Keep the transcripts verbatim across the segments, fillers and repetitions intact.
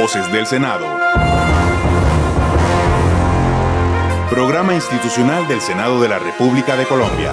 Voces del Senado. Programa institucional del Senado de la República de Colombia.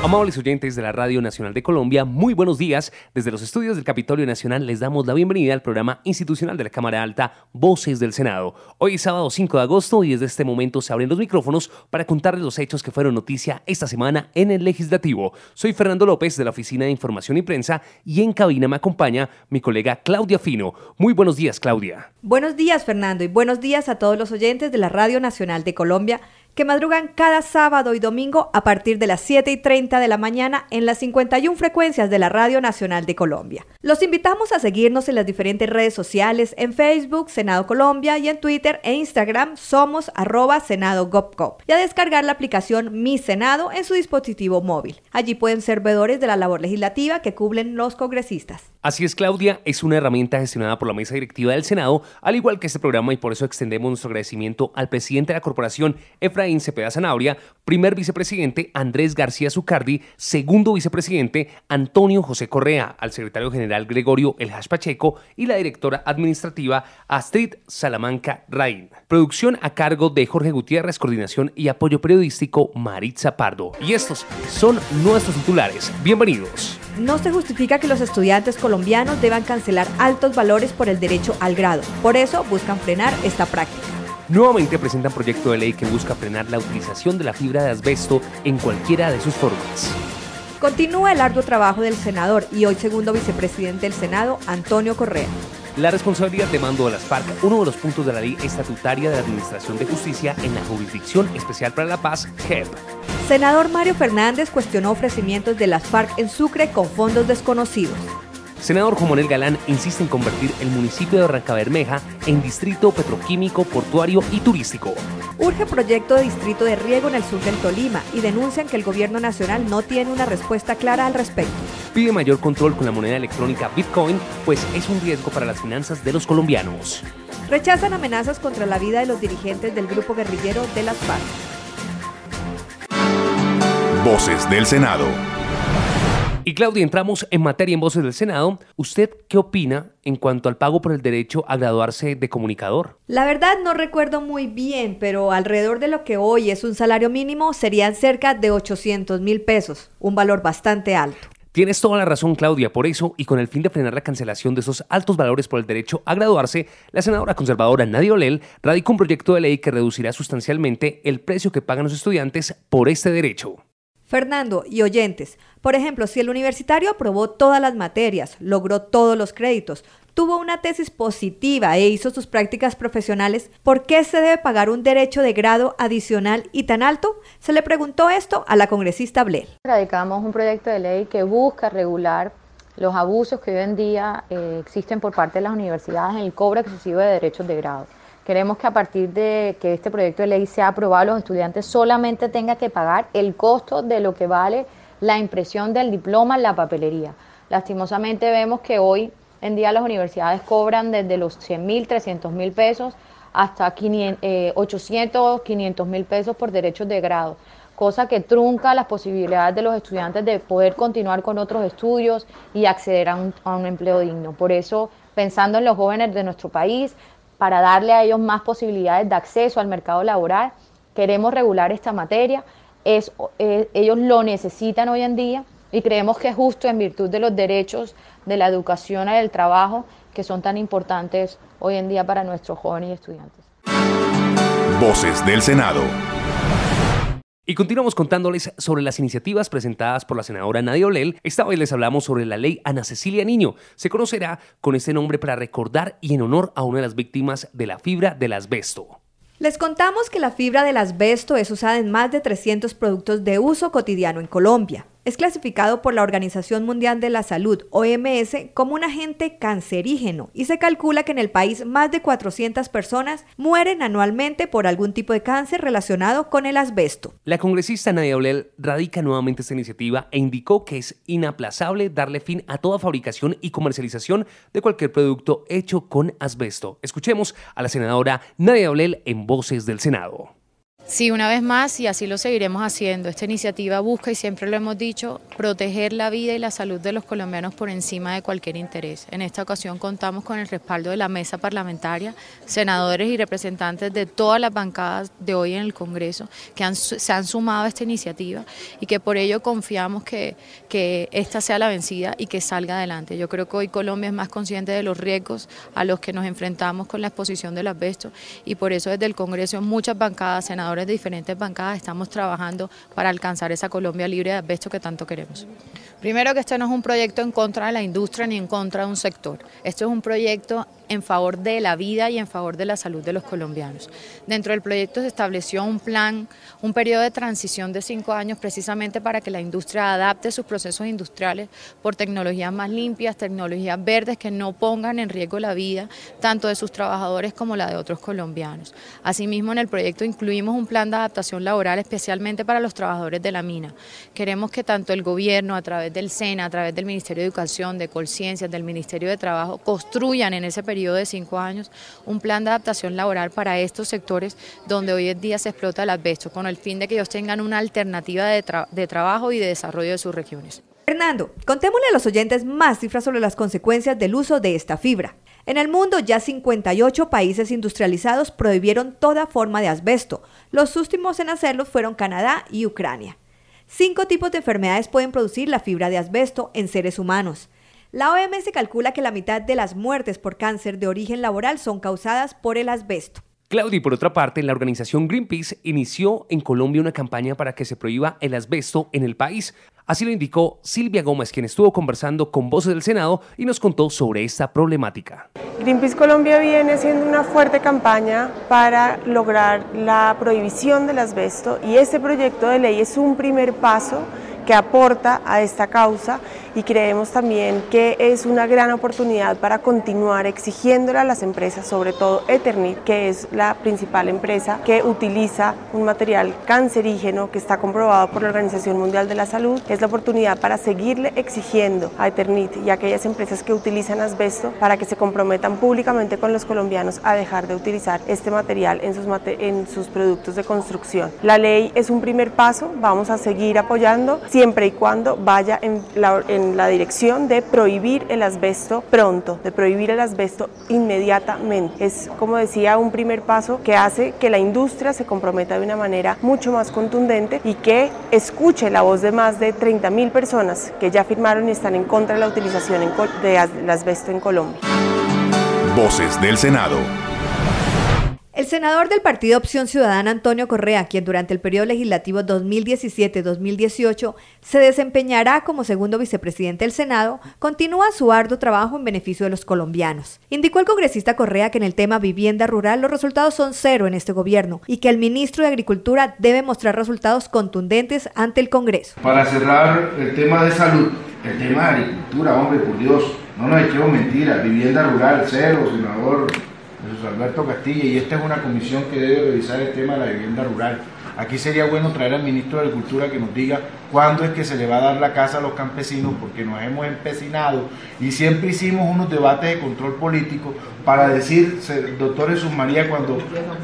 Amables oyentes de la Radio Nacional de Colombia, muy buenos días. Desde los estudios del Capitolio Nacional les damos la bienvenida al programa institucional de la Cámara Alta, Voces del Senado. Hoy es sábado cinco de agosto y desde este momento se abren los micrófonos para contarles los hechos que fueron noticia esta semana en el Legislativo. Soy Fernando López de la Oficina de Información y Prensa y en cabina me acompaña mi colega Claudia Fino. Muy buenos días, Claudia. Buenos días, Fernando, y buenos días a todos los oyentes de la Radio Nacional de Colombia, que madrugan cada sábado y domingo a partir de las siete y treinta de la mañana en las cincuenta y una frecuencias de la Radio Nacional de Colombia. Los invitamos a seguirnos en las diferentes redes sociales, en Facebook, Senado Colombia, y en Twitter e Instagram somos arroba senado punto gov punto co y a descargar la aplicación Mi Senado en su dispositivo móvil. Allí pueden ser veedores de la labor legislativa que cubren los congresistas. Así es, Claudia, es una herramienta gestionada por la mesa directiva del Senado, al igual que este programa, y por eso extendemos nuestro agradecimiento al presidente de la corporación, Efraín Cepeda Zanahoria, primer vicepresidente, Andrés García Zucardi, segundo vicepresidente, Antonio José Correa, al secretario general Gregorio Eljas Pacheco y la directora administrativa, Astrid Salamanca Raín. Producción a cargo de Jorge Gutiérrez, coordinación y apoyo periodístico, Maritza Pardo. Y estos son nuestros titulares. Bienvenidos. No se justifica que los estudiantes con colombianos deban cancelar altos valores por el derecho al grado. Por eso buscan frenar esta práctica. Nuevamente presentan proyecto de ley que busca frenar la utilización de la fibra de asbesto en cualquiera de sus formas. Continúa el arduo trabajo del senador y hoy segundo vicepresidente del Senado, Antonio Correa. La responsabilidad de mando de las FARC, uno de los puntos de la ley estatutaria de la Administración de Justicia en la Jurisdicción Especial para la Paz, J E P. Senador Mario Fernández cuestionó ofrecimientos de las FARC en Sucre con fondos desconocidos. Senador Juan Manuel Galán insiste en convertir el municipio de Barrancabermeja en distrito petroquímico, portuario y turístico. Urge proyecto de distrito de riego en el sur del Tolima y denuncian que el gobierno nacional no tiene una respuesta clara al respecto. Pide mayor control con la moneda electrónica Bitcoin, pues es un riesgo para las finanzas de los colombianos. Rechazan amenazas contra la vida de los dirigentes del grupo guerrillero de las FARC. Voces del Senado. Y Claudia, entramos en materia en Voces del Senado. ¿Usted qué opina en cuanto al pago por el derecho a graduarse de comunicador? La verdad no recuerdo muy bien, pero alrededor de lo que hoy es un salario mínimo serían cerca de ochocientos mil pesos, un valor bastante alto. Tienes toda la razón, Claudia, por eso, y con el fin de frenar la cancelación de esos altos valores por el derecho a graduarse, la senadora conservadora Nadia Ollel radicó un proyecto de ley que reducirá sustancialmente el precio que pagan los estudiantes por este derecho. Fernando y oyentes, por ejemplo, si el universitario aprobó todas las materias, logró todos los créditos, tuvo una tesis positiva e hizo sus prácticas profesionales, ¿por qué se debe pagar un derecho de grado adicional y tan alto? Se le preguntó esto a la congresista Ollel. Radicamos un proyecto de ley que busca regular los abusos que hoy en día eh, existen por parte de las universidades en el cobro excesivo de derechos de grado. Queremos que a partir de que este proyecto de ley sea aprobado, los estudiantes solamente tengan que pagar el costo de lo que vale la impresión del diploma en la papelería. Lastimosamente vemos que hoy en día las universidades cobran desde los cien mil, trescientos mil pesos hasta ochocientos, quinientos mil pesos por derechos de grado, cosa que trunca las posibilidades de los estudiantes de poder continuar con otros estudios y acceder a un, a un empleo digno. Por eso, pensando en los jóvenes de nuestro país, para darle a ellos más posibilidades de acceso al mercado laboral, queremos regular esta materia, es, es, ellos lo necesitan hoy en día y creemos que es justo en virtud de los derechos de la educación y del trabajo que son tan importantes hoy en día para nuestros jóvenes y estudiantes. Voces del Senado. Y continuamos contándoles sobre las iniciativas presentadas por la senadora Nadia Ollel. Esta vez les hablamos sobre la ley Ana Cecilia Niño. Se conocerá con este nombre para recordar y en honor a una de las víctimas de la fibra del asbesto. Les contamos que la fibra del asbesto es usada en más de trescientos productos de uso cotidiano en Colombia. Es clasificado por la Organización Mundial de la Salud, O M S, como un agente cancerígeno y se calcula que en el país más de cuatrocientas personas mueren anualmente por algún tipo de cáncer relacionado con el asbesto. La congresista Nadia Ollel radica nuevamente esta iniciativa e indicó que es inaplazable darle fin a toda fabricación y comercialización de cualquier producto hecho con asbesto. Escuchemos a la senadora Nadia Ollel en Voces del Senado. Sí, una vez más, y así lo seguiremos haciendo. Esta iniciativa busca, y siempre lo hemos dicho, proteger la vida y la salud de los colombianos por encima de cualquier interés. En esta ocasión contamos con el respaldo de la mesa parlamentaria, senadores y representantes de todas las bancadas de hoy en el Congreso que han, se han sumado a esta iniciativa y que por ello confiamos que, que esta sea la vencida y que salga adelante. Yo creo que hoy Colombia es más consciente de los riesgos a los que nos enfrentamos con la exposición del asbesto y por eso desde el Congreso muchas bancadas, senadores de diferentes bancadas, estamos trabajando para alcanzar esa Colombia libre de asbesto que tanto queremos. Primero, que este no es un proyecto en contra de la industria ni en contra de un sector, esto es un proyecto en favor de la vida y en favor de la salud de los colombianos. Dentro del proyecto se estableció un plan, un periodo de transición de cinco años precisamente para que la industria adapte sus procesos industriales por tecnologías más limpias, tecnologías verdes que no pongan en riesgo la vida tanto de sus trabajadores como la de otros colombianos. Asimismo, en el proyecto incluimos un plan de adaptación laboral especialmente para los trabajadores de la mina. Queremos que tanto el gobierno a través del SENA, a través del Ministerio de Educación, de Colciencias, del Ministerio de Trabajo, construyan en ese periodo de cinco años un plan de adaptación laboral para estos sectores donde hoy en día se explota el asbesto, con el fin de que ellos tengan una alternativa de, tra de trabajo y de desarrollo de sus regiones. Fernando, contémosle a los oyentes más cifras sobre las consecuencias del uso de esta fibra. En el mundo ya cincuenta y ocho países industrializados prohibieron toda forma de asbesto. Los últimos en hacerlo fueron Canadá y Ucrania. Cinco tipos de enfermedades pueden producir la fibra de asbesto en seres humanos. La O M S calcula que la mitad de las muertes por cáncer de origen laboral son causadas por el asbesto. Claudia, y por otra parte, la organización Greenpeace inició en Colombia una campaña para que se prohíba el asbesto en el país. Así lo indicó Silvia Gómez, quien estuvo conversando con Voces del Senado y nos contó sobre esta problemática. Greenpeace Colombia viene haciendo una fuerte campaña para lograr la prohibición del asbesto y este proyecto de ley es un primer paso que aporta a esta causa y creemos también que es una gran oportunidad para continuar exigiéndole a las empresas, sobre todo Eternit, que es la principal empresa que utiliza un material cancerígeno que está comprobado por la Organización Mundial de la Salud. Es la oportunidad para seguirle exigiendo a Eternit y a aquellas empresas que utilizan asbesto para que se comprometan públicamente con los colombianos a dejar de utilizar este material en sus, mate en sus productos de construcción. La ley es un primer paso, vamos a seguir apoyando siempre y cuando vaya en la, en la dirección de prohibir el asbesto pronto, de prohibir el asbesto inmediatamente. Es, como decía, un primer paso que hace que la industria se comprometa de una manera mucho más contundente y que escuche la voz de más de treinta mil personas que ya firmaron y están en contra de la utilización en, de as, el asbesto en Colombia. Voces del Senado. El senador del Partido Opción Ciudadana, Antonio Correa, quien durante el periodo legislativo dos mil diecisiete dos mil dieciocho se desempeñará como segundo vicepresidente del Senado, continúa su arduo trabajo en beneficio de los colombianos. Indicó el congresista Correa que en el tema vivienda rural los resultados son cero en este gobierno y que el ministro de Agricultura debe mostrar resultados contundentes ante el Congreso. Para cerrar el tema de salud, el tema de agricultura, hombre, por Dios, no nos echemos mentiras, vivienda rural cero, senador Alberto Castilla, y esta es una comisión que debe revisar el tema de la vivienda rural. Aquí sería bueno traer al ministro de Agricultura que nos diga cuándo es que se le va a dar la casa a los campesinos, porque nos hemos empecinado y siempre hicimos unos debates de control político para decir, doctor Jesús María, cuando,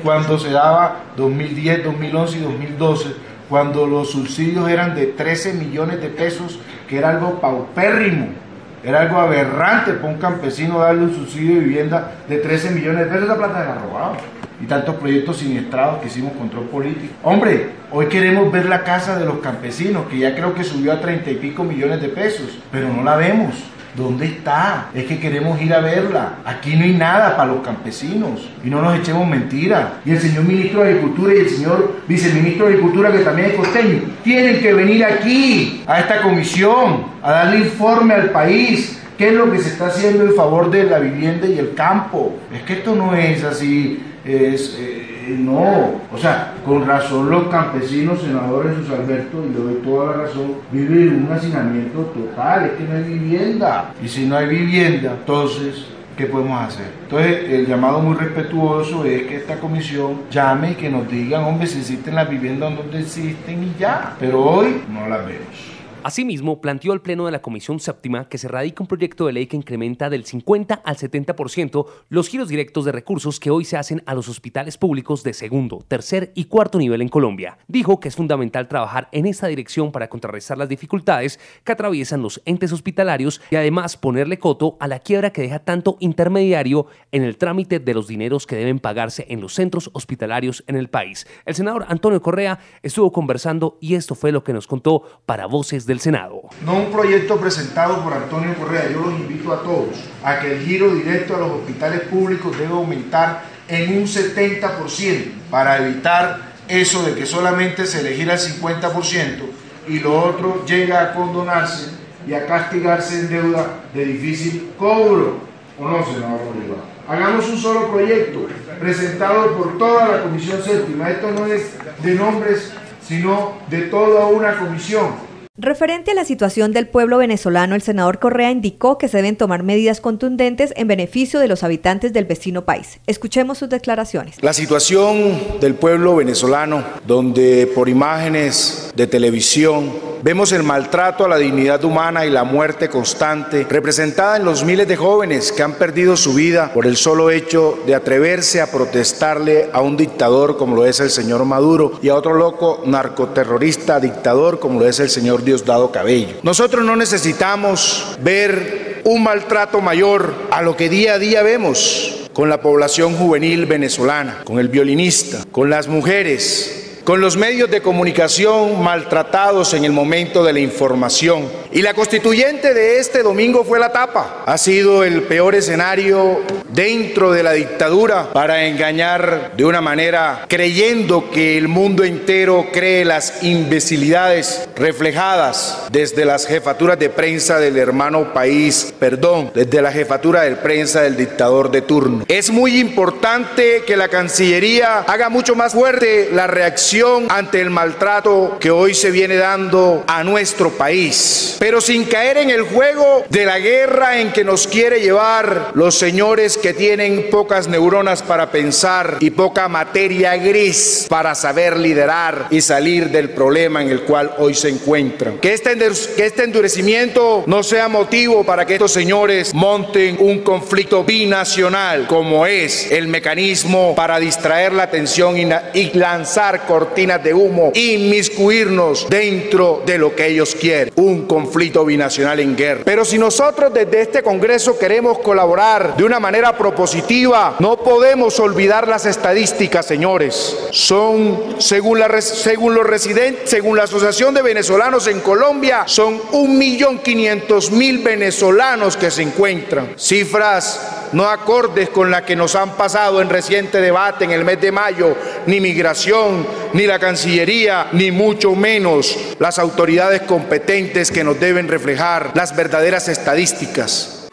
cuando se daba dos mil diez, dos mil once y dos mil doce, cuando los subsidios eran de trece millones de pesos, que era algo paupérrimo. Era algo aberrante para un campesino darle un subsidio de vivienda de trece millones de pesos. Esa plata la robaron. Y tantos proyectos siniestrados que hicimos control político. Hombre, hoy queremos ver la casa de los campesinos, que ya creo que subió a treinta y pico millones de pesos, pero no la vemos. ¿Dónde está? Es que queremos ir a verla. Aquí no hay nada para los campesinos. Y no nos echemos mentiras. Y el señor ministro de Agricultura y el señor viceministro de Agricultura, que también es costeño, tienen que venir aquí, a esta comisión, a darle informe al país. ¿Qué es lo que se está haciendo en favor de la vivienda y el campo? Es que esto no es así. Es, eh, no, o sea, con razón los campesinos, senadores Jesús Alberto, y le doy toda la razón, viven en un hacinamiento total, es que no hay vivienda. Y si no hay vivienda, entonces, ¿qué podemos hacer? Entonces, el llamado muy respetuoso es que esta comisión llame y que nos digan, hombre, si existen las viviendas donde existen y ya. Pero hoy no las vemos. Asimismo, planteó al Pleno de la Comisión Séptima que se radica un proyecto de ley que incrementa del cincuenta al setenta por ciento los giros directos de recursos que hoy se hacen a los hospitales públicos de segundo, tercer y cuarto nivel en Colombia. Dijo que es fundamental trabajar en esta dirección para contrarrestar las dificultades que atraviesan los entes hospitalarios y además ponerle coto a la quiebra que deja tanto intermediario en el trámite de los dineros que deben pagarse en los centros hospitalarios en el país. El senador Antonio Correa estuvo conversando y esto fue lo que nos contó para Voces del Senado. No un proyecto presentado por Antonio Correa, yo los invito a todos a que el giro directo a los hospitales públicos debe aumentar en un setenta por ciento para evitar eso de que solamente se le gira el cincuenta por ciento y lo otro llega a condonarse y a castigarse en deuda de difícil cobro. ¿O no, senador Bolívar? Hagamos un solo proyecto presentado por toda la Comisión Séptima. Esto no es de nombres, sino de toda una comisión. Referente a la situación del pueblo venezolano, el senador Correa indicó que se deben tomar medidas contundentes en beneficio de los habitantes del vecino país. Escuchemos sus declaraciones. La situación del pueblo venezolano, donde por imágenes de televisión vemos el maltrato a la dignidad humana y la muerte constante, representada en los miles de jóvenes que han perdido su vida por el solo hecho de atreverse a protestarle a un dictador como lo es el señor Maduro y a otro loco narcoterrorista dictador como lo es el señor Diosdado Cabello. Nosotros no necesitamos ver un maltrato mayor a lo que día a día vemos con la población juvenil venezolana, con el violinista, con las mujeres, con los medios de comunicación maltratados en el momento de la información. Y la constituyente de este domingo fue la tapa. Ha sido el peor escenario dentro de la dictadura para engañar de una manera creyendo que el mundo entero cree las imbecilidades reflejadas desde las jefaturas de prensa del hermano país, perdón, desde la jefatura de prensa del dictador de turno. Es muy importante que la Cancillería haga mucho más fuerte la reacción ante el maltrato que hoy se viene dando a nuestro país, pero sin caer en el juego de la guerra en que nos quiere llevar los señores que tienen pocas neuronas para pensar y poca materia gris para saber liderar y salir del problema en el cual hoy se encuentran. Que este que este endurecimiento no sea motivo para que estos señores monten un conflicto binacional como es el mecanismo para distraer la atención y, y lanzar cortes cortinas de humo, inmiscuirnos dentro de lo que ellos quieren, un conflicto binacional en guerra. Pero si nosotros desde este Congreso queremos colaborar de una manera propositiva, no podemos olvidar las estadísticas, señores. Son, según la, según los residentes, según la Asociación de Venezolanos en Colombia, son un millón quinientos mil venezolanos que se encuentran. Cifras no acordes con las que nos han pasado en reciente debate en el mes de mayo, ni migración, ni la Cancillería, ni mucho menos las autoridades competentes que nos deben reflejar las verdaderas estadísticas.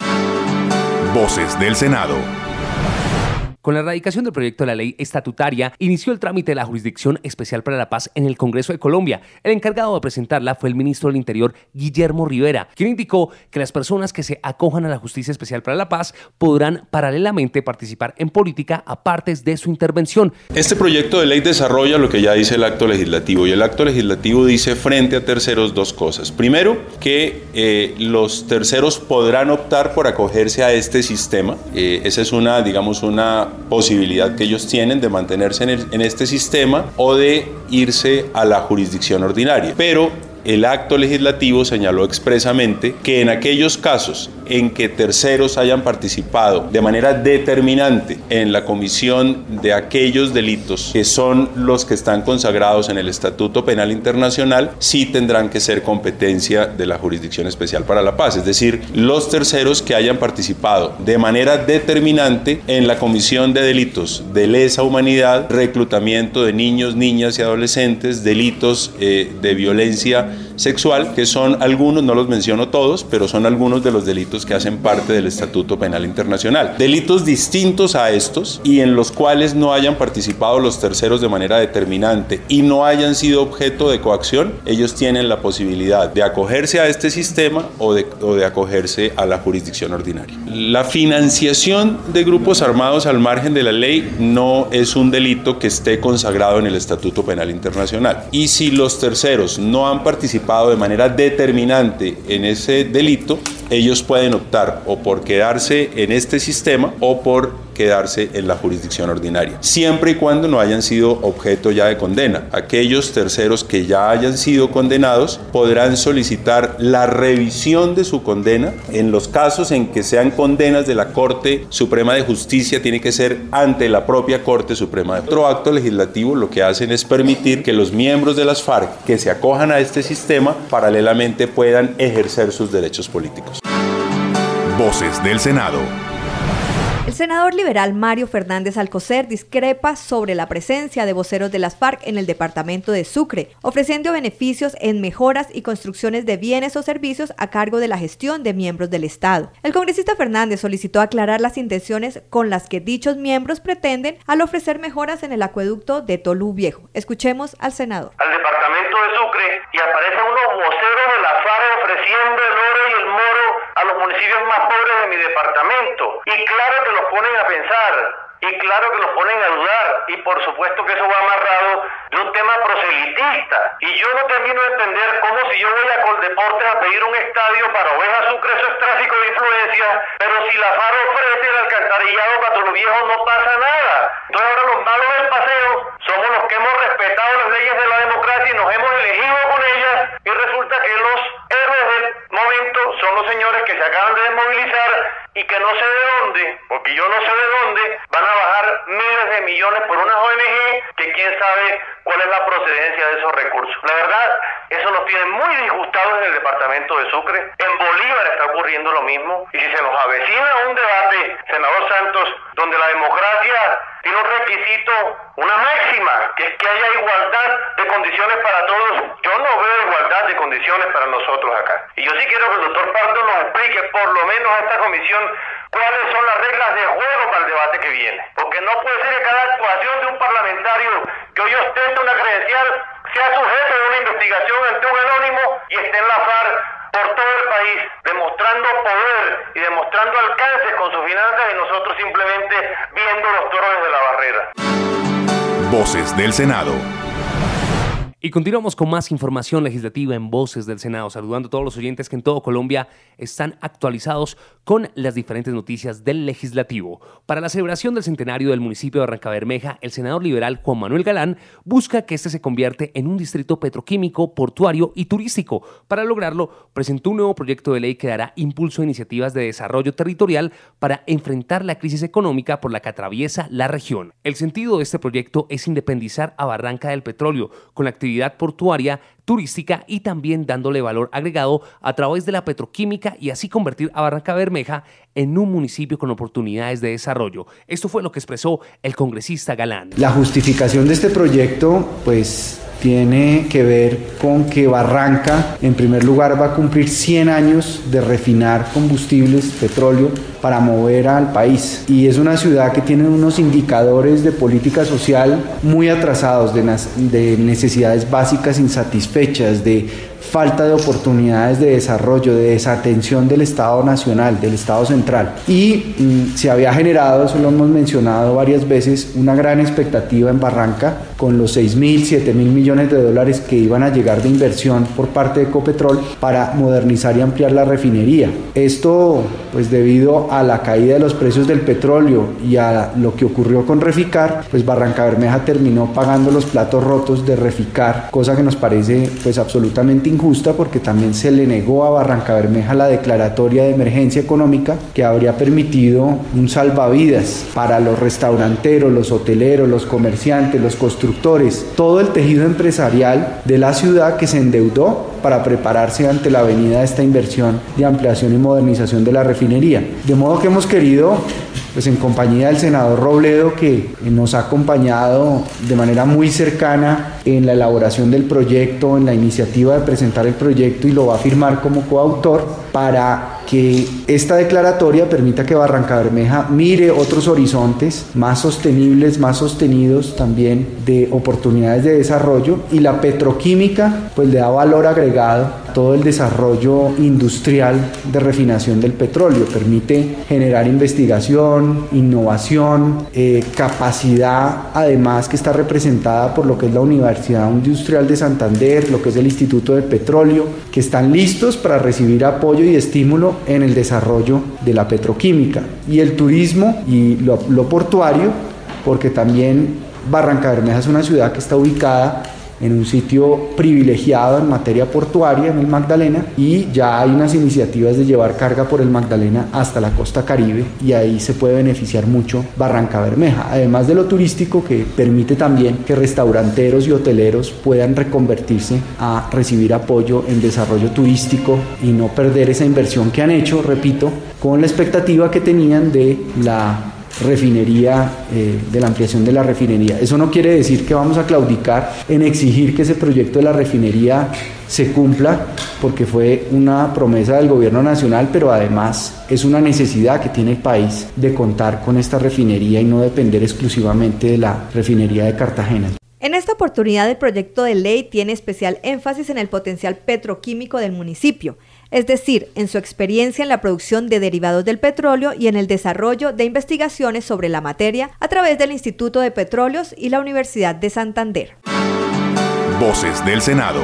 Voces del Senado. Con la erradicación del proyecto de la ley estatutaria, inició el trámite de la Jurisdicción Especial para la Paz en el Congreso de Colombia. El encargado de presentarla fue el ministro del Interior, Guillermo Rivera, quien indicó que las personas que se acojan a la Justicia Especial para la Paz podrán paralelamente participar en política a partes de su intervención. Este proyecto de ley desarrolla lo que ya dice el acto legislativo, y el acto legislativo dice frente a terceros dos cosas. Primero, que eh, los terceros podrán optar por acogerse a este sistema. Eh, esa es una, digamos, una posibilidad que ellos tienen de mantenerse en, el, en este sistema o de irse a la jurisdicción ordinaria. Pero el acto legislativo señaló expresamente que en aquellos casos en que terceros hayan participado de manera determinante en la comisión de aquellos delitos que son los que están consagrados en el Estatuto Penal Internacional, sí tendrán que ser competencia de la Jurisdicción Especial para la Paz. Es decir, los terceros que hayan participado de manera determinante en la comisión de delitos de lesa humanidad, reclutamiento de niños, niñas y adolescentes, delitos eh, de violencia sexual, que son algunos, no los menciono todos, pero son algunos de los delitos que hacen parte del Estatuto Penal Internacional. Delitos distintos a estos y en los cuales no hayan participado los terceros de manera determinante y no hayan sido objeto de coacción, ellos tienen la posibilidad de acogerse a este sistema o de, o de acogerse a la jurisdicción ordinaria. La financiación de grupos armados al margen de la ley no es un delito que esté consagrado en el Estatuto Penal Internacional. Y si los terceros no han participado participado de manera determinante en ese delito, ellos pueden optar o por quedarse en este sistema o por quedarse en la jurisdicción ordinaria, siempre y cuando no hayan sido objeto ya de condena. Aquellos terceros que ya hayan sido condenados podrán solicitar la revisión de su condena. En los casos en que sean condenas de la Corte Suprema de Justicia, tiene que ser ante la propia Corte Suprema. Otro acto legislativo lo que hacen es permitir que los miembros de las FARC que se acojan a este sistema paralelamente puedan ejercer sus derechos políticos. Voces del Senado. El senador liberal Mario Fernández Alcocer discrepa sobre la presencia de voceros de las FARC en el departamento de Sucre, ofreciendo beneficios en mejoras y construcciones de bienes o servicios a cargo de la gestión de miembros del Estado. El congresista Fernández solicitó aclarar las intenciones con las que dichos miembros pretenden al ofrecer mejoras en el acueducto de Tolú Viejo. Escuchemos al senador. Al departamento de Sucre y aparecen unos voceros de las FARC ofreciendo el oro y el moro a los municipios más pobres de mi departamento, y claro que los ponen a pensar, y claro que los ponen a dudar, y por supuesto que eso va amarrado de un tema proselitista, y yo no termino de entender cómo, si yo voy a Coldeportes a pedir un estadio para ovejas Sucre, eso es tráfico de influencia, pero si la FARC ofrece el alcantarillado para Tolú Viejo no pasa nada. Entonces ahora los malos del paseo somos los que hemos respetado las leyes de la democracia y nos hemos elegido con ellas, y resulta que los héroes del momento son los señores que se acaban de desmovilizar y que no sé de dónde, porque yo no sé de dónde, van a bajar miles de millones por unas O N G que quién sabe cuál es la procedencia de esos recursos. La verdad, eso nos tiene muy disgustados en el departamento de Sucre. En Bolívar está ocurriendo lo mismo, y si se nos avecina un debate, senador Santos, donde la democracia tiene un requisito, una máxima, que es que haya igualdad de condiciones para todos, yo no veo igualdad de condiciones para nosotros acá. Y yo sí quiero que el doctor Pardo nos explique, por lo menos a esta comisión, cuáles son las reglas de juego para el debate que viene. Porque no puede ser que cada actuación de un parlamentario que hoy ostenta una credencial sea sujeto de una investigación ante un anónimo y esté en la FARC por todo el país, demostrando poder y demostrando alcances con sus finanzas, y nosotros simplemente viendo los toros desde la barrera. Voces del Senado. Y continuamos con más información legislativa en Voces del Senado, saludando a todos los oyentes que en todo Colombia están actualizados con las diferentes noticias del legislativo. Para la celebración del centenario del municipio de Barrancabermeja, el senador liberal Juan Manuel Galán busca que este se convierta en un distrito petroquímico, portuario y turístico. Para lograrlo, presentó un nuevo proyecto de ley que dará impulso a iniciativas de desarrollo territorial para enfrentar la crisis económica por la que atraviesa la región. El sentido de este proyecto es independizar a Barranca del petróleo con la actividad portuaria, turística y también dándole valor agregado a través de la petroquímica, y así convertir a Barrancabermeja en un municipio con oportunidades de desarrollo. Esto fue lo que expresó el congresista Galán. La justificación de este proyecto pues tiene que ver con que Barranca, en primer lugar, va a cumplir cien años de refinar combustibles, petróleo, para mover al país. Y es una ciudad que tiene unos indicadores de política social muy atrasados, de, de necesidades básicas insatisfechas, de falta de oportunidades de desarrollo, de desatención del Estado nacional, del Estado central. Y mmm, se había generado, eso lo hemos mencionado varias veces, una gran expectativa en Barranca con los seis mil, siete mil millones de dólares que iban a llegar de inversión por parte de Ecopetrol para modernizar y ampliar la refinería. Esto, pues debido a la caída de los precios del petróleo y a lo que ocurrió con Reficar, pues Barrancabermeja terminó pagando los platos rotos de Reficar, cosa que nos parece pues absolutamente injusta, porque también se le negó a Barrancabermeja la declaratoria de emergencia económica que habría permitido un salvavidas para los restauranteros, los hoteleros, los comerciantes, los constructores, todo el tejido empresarial de la ciudad que se endeudó para prepararse ante la venida de esta inversión de ampliación y modernización de la refinería. De modo que hemos querido, pues en compañía del senador Robledo, que nos ha acompañado de manera muy cercana en la elaboración del proyecto, en la iniciativa de presentar el proyecto y lo va a firmar como coautor, para que esta declaratoria permita que Barranca Bermeja mire otros horizontes más sostenibles, más sostenidos también de oportunidades de desarrollo, y la petroquímica pues le da valor agregado a todo el desarrollo industrial de refinación del petróleo, permite generar investigación, innovación, eh, capacidad además que está representada por lo que es la Universidad Industrial de Santander, lo que es el Instituto de Petróleo, que están listos para recibir apoyo y estímulo en el desarrollo de la petroquímica, y el turismo y lo, lo portuario, porque también Barranca Bermeja es una ciudad que está ubicada en un sitio privilegiado en materia portuaria, en el Magdalena, y ya hay unas iniciativas de llevar carga por el Magdalena hasta la costa Caribe, y ahí se puede beneficiar mucho Barranca Bermeja, además de lo turístico, que permite también que restauranteros y hoteleros puedan reconvertirse a recibir apoyo en desarrollo turístico y no perder esa inversión que han hecho, repito, con la expectativa que tenían de la refinería, eh, de la ampliación de la refinería. Eso no quiere decir que vamos a claudicar en exigir que ese proyecto de la refinería se cumpla, porque fue una promesa del gobierno nacional, pero además es una necesidad que tiene el país de contar con esta refinería y no depender exclusivamente de la refinería de Cartagena. En esta oportunidad, el proyecto de ley tiene especial énfasis en el potencial petroquímico del municipio, es decir, en su experiencia en la producción de derivados del petróleo y en el desarrollo de investigaciones sobre la materia a través del Instituto de Petróleos y la Universidad de Santander. Voces del Senado.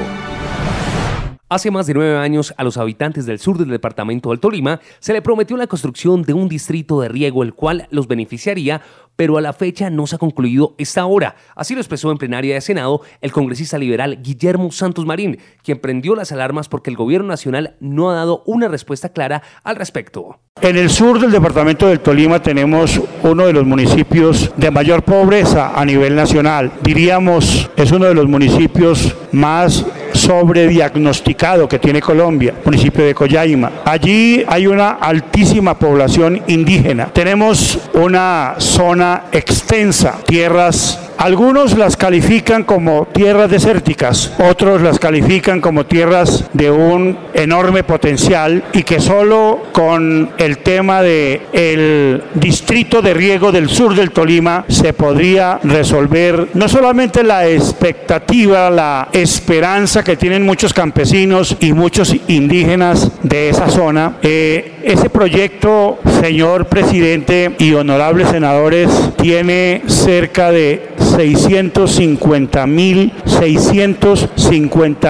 Hace más de nueve años, a los habitantes del sur del departamento del Tolima se le prometió la construcción de un distrito de riego, el cual los beneficiaría, pero a la fecha no se ha concluido esta obra. Así lo expresó en plenaria de Senado el congresista liberal Guillermo Santos Marín, quien prendió las alarmas porque el gobierno nacional no ha dado una respuesta clara al respecto. En el sur del departamento del Tolima tenemos uno de los municipios de mayor pobreza a nivel nacional. Diríamos, es uno de los municipios más sobrediagnosticado que tiene Colombia, municipio de Coyaima. Allí hay una altísima población indígena. Tenemos una zona extensa, tierras. Algunos las califican como tierras desérticas, otros las califican como tierras de un enorme potencial y que solo con el tema de el distrito de riego del sur del Tolima se podría resolver no solamente la expectativa, la esperanza que tienen muchos campesinos y muchos indígenas de esa zona. Eh, ese proyecto, señor presidente y honorables senadores, tiene cerca de seiscientos cincuenta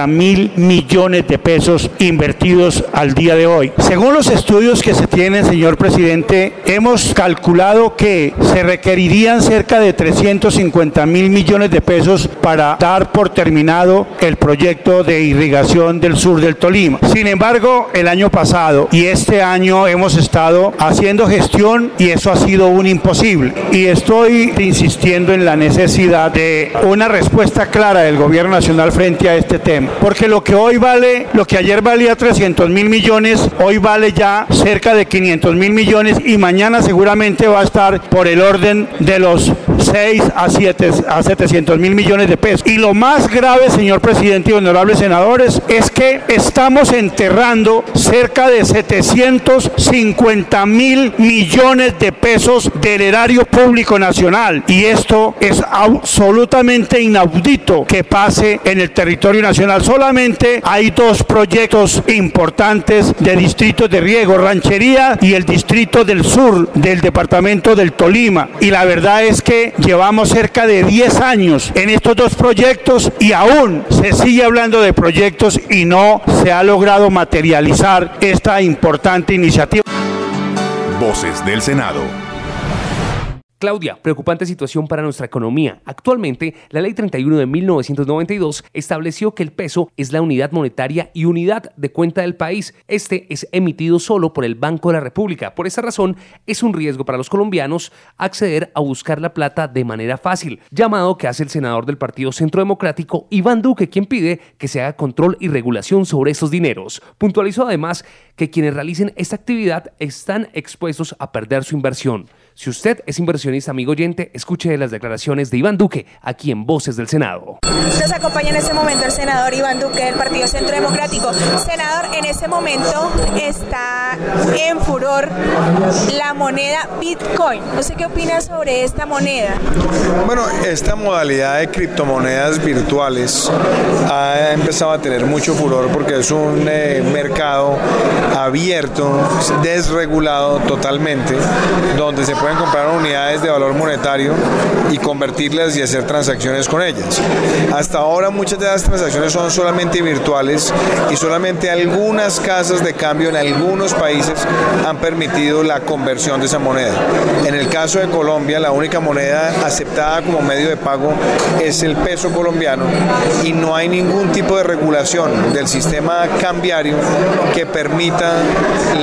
mil millones de pesos invertidos al día de hoy. Según los estudios que se tienen, señor presidente, hemos calculado que se requerirían cerca de trescientos cincuenta mil millones de pesos para dar por terminado el proyecto de irrigación del sur del Tolima. Sin embargo, el año pasado y este año hemos estado haciendo gestión y eso ha sido un imposible. Y estoy insistiendo en la necesidad de una respuesta clara del gobierno nacional frente a este tema, porque lo que hoy vale, lo que ayer valía trescientos mil millones, hoy vale ya cerca de quinientos mil millones y mañana seguramente va a estar por el orden de los seis a setecientos mil millones de pesos. Y lo más grave, señor presidente y honorables senadores, es que estamos enterrando cerca de setecientos cincuenta mil millones de pesos del erario público nacional, y esto es Es absolutamente inaudito que pase en el territorio nacional. Solamente hay dos proyectos importantes de distritos de riego, Ranchería y el distrito del sur del departamento del Tolima. Y la verdad es que llevamos cerca de diez años en estos dos proyectos y aún se sigue hablando de proyectos y no se ha logrado materializar esta importante iniciativa. Voces del Senado. Claudia, preocupante situación para nuestra economía. Actualmente, la Ley treinta y uno de mil novecientos noventa y dos estableció que el peso es la unidad monetaria y unidad de cuenta del país. Este es emitido solo por el Banco de la República. Por esa razón, es un riesgo para los colombianos acceder a buscar la plata de manera fácil, llamado que hace el senador del Partido Centro Democrático, Iván Duque, quien pide que se haga control y regulación sobre esos dineros. Puntualizó además que quienes realicen esta actividad están expuestos a perder su inversión. Si usted es inversionista, inversionista, amigo oyente, escuche las declaraciones de Iván Duque aquí en Voces del Senado. Nos acompaña en este momento el senador Iván Duque del Partido Centro Democrático. Senador, en este momento está en furor la moneda Bitcoin. No sé qué opina sobre esta moneda. Bueno, esta modalidad de criptomonedas virtuales ha empezado a tener mucho furor porque es un eh, mercado abierto, desregulado totalmente, donde se pueden comprar unidades de valor monetario y convertirlas y hacer transacciones con ellas. Hasta ahora muchas de las transacciones son solamente virtuales y solamente algunas casas de cambio en algunos países han permitido la conversión de esa moneda. En el caso de Colombia, la única moneda aceptada como medio de pago es el peso colombiano y no hay ningún tipo de regulación del sistema cambiario que permita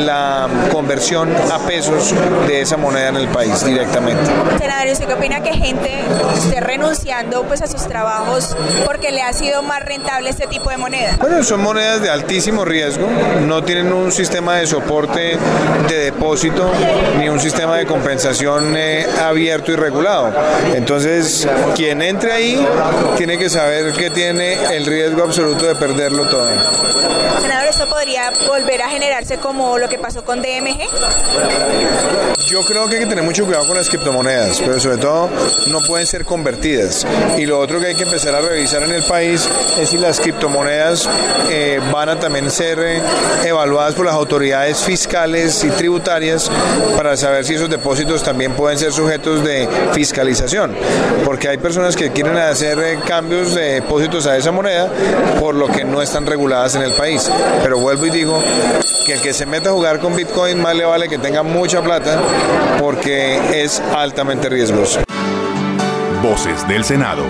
la conversión a pesos de esa moneda en el país directamente. Senador, ¿usted qué opina que gente esté renunciando pues a sus trabajos porque le ha sido más rentable este tipo de moneda? Bueno, son monedas de altísimo riesgo, no tienen un sistema de soporte de depósito ni un sistema de compensación eh, abierto y regulado. Entonces, quien entre ahí tiene que saber que tiene el riesgo absoluto de perderlo todo. Senador, ¿esto podría volver a generarse como lo que pasó con D M G? Yo creo que hay que tener mucho cuidado con las criptomonedas, pero sobre todo no pueden ser convertidas. Y lo otro que hay que empezar a revisar en el país es si las criptomonedas eh, van a también ser eh, evaluadas por las autoridades fiscales y tributarias para saber si esos depósitos también pueden ser sujetos de fiscalización. Porque hay personas que quieren hacer eh, cambios de depósitos a esa moneda, por lo que no están reguladas en el país. Pero vuelvo y digo que el que se meta a jugar con Bitcoin, más le vale que tenga mucha plata, porque es altamente riesgoso. Voces del Senado.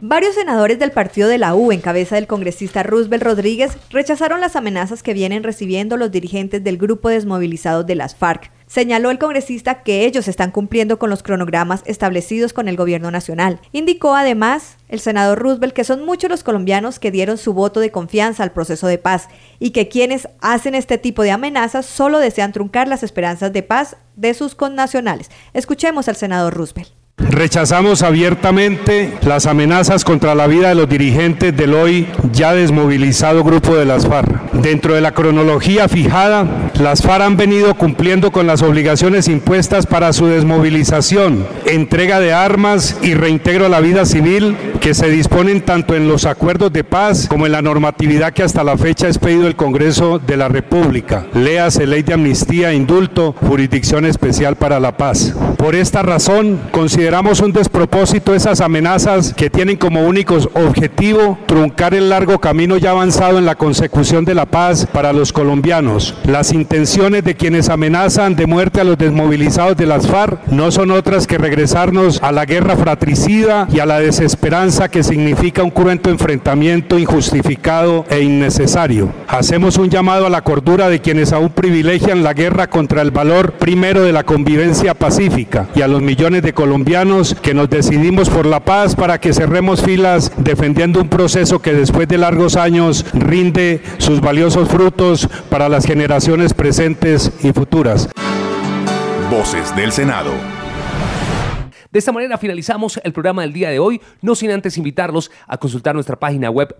Varios senadores del partido de la U en cabeza del congresista Roosevelt Rodríguez rechazaron las amenazas que vienen recibiendo los dirigentes del grupo desmovilizado de las FARC. Señaló el congresista que ellos están cumpliendo con los cronogramas establecidos con el gobierno nacional. Indicó además el senador Roosevelt que son muchos los colombianos que dieron su voto de confianza al proceso de paz y que quienes hacen este tipo de amenazas solo desean truncar las esperanzas de paz de sus connacionales. Escuchemos al senador Roosevelt. Rechazamos abiertamente las amenazas contra la vida de los dirigentes del hoy ya desmovilizado grupo de las FARC. Dentro de la cronología fijada, las FARC han venido cumpliendo con las obligaciones impuestas para su desmovilización, entrega de armas y reintegro a la vida civil que se disponen tanto en los acuerdos de paz como en la normatividad que hasta la fecha ha expedido el Congreso de la República. Léase ley de amnistía, indulto, jurisdicción especial para la paz. Por esta razón, consideramos Consideramos un despropósito esas amenazas que tienen como único objetivo truncar el largo camino ya avanzado en la consecución de la paz para los colombianos. Las intenciones de quienes amenazan de muerte a los desmovilizados de las FARC no son otras que regresarnos a la guerra fratricida y a la desesperanza que significa un cruento enfrentamiento injustificado e innecesario. Hacemos un llamado a la cordura de quienes aún privilegian la guerra contra el valor primero de la convivencia pacífica y a los millones de colombianos que nos decidimos por la paz para que cerremos filas defendiendo un proceso que después de largos años rinde sus valiosos frutos para las generaciones presentes y futuras. Voces del Senado. De esta manera finalizamos el programa del día de hoy, no sin antes invitarlos a consultar nuestra página web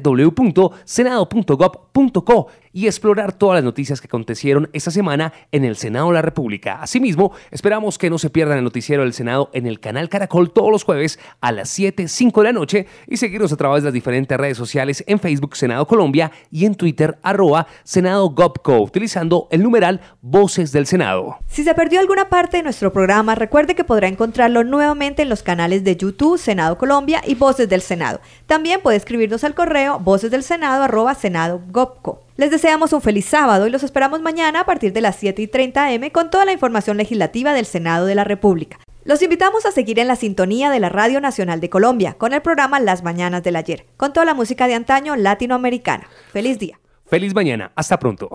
doble u doble u doble u punto senado punto gob punto co y explorar todas las noticias que acontecieron esta semana en el Senado de la República. Asimismo, esperamos que no se pierdan el noticiero del Senado en el canal Caracol todos los jueves a las siete, cinco de la noche y seguirnos a través de las diferentes redes sociales en Facebook Senado Colombia y en Twitter arroba senado punto gob punto co utilizando el numeral Voces del Senado. Si se perdió alguna parte de nuestro programa, recuerde que podrá encontrarlo nuevamente en los canales de YouTube, Senado Colombia y Voces del Senado. También puede escribirnos al correo voces del senado arroba senado punto gob punto co. Les deseamos un feliz sábado y los esperamos mañana a partir de las siete y treinta de la mañana con toda la información legislativa del Senado de la República. Los invitamos a seguir en la sintonía de la Radio Nacional de Colombia con el programa Las Mañanas del Ayer, con toda la música de antaño latinoamericana. ¡Feliz día! ¡Feliz mañana! ¡Hasta pronto!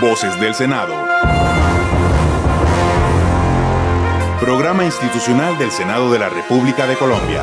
Voces del Senado. Programa institucional del Senado de la República de Colombia.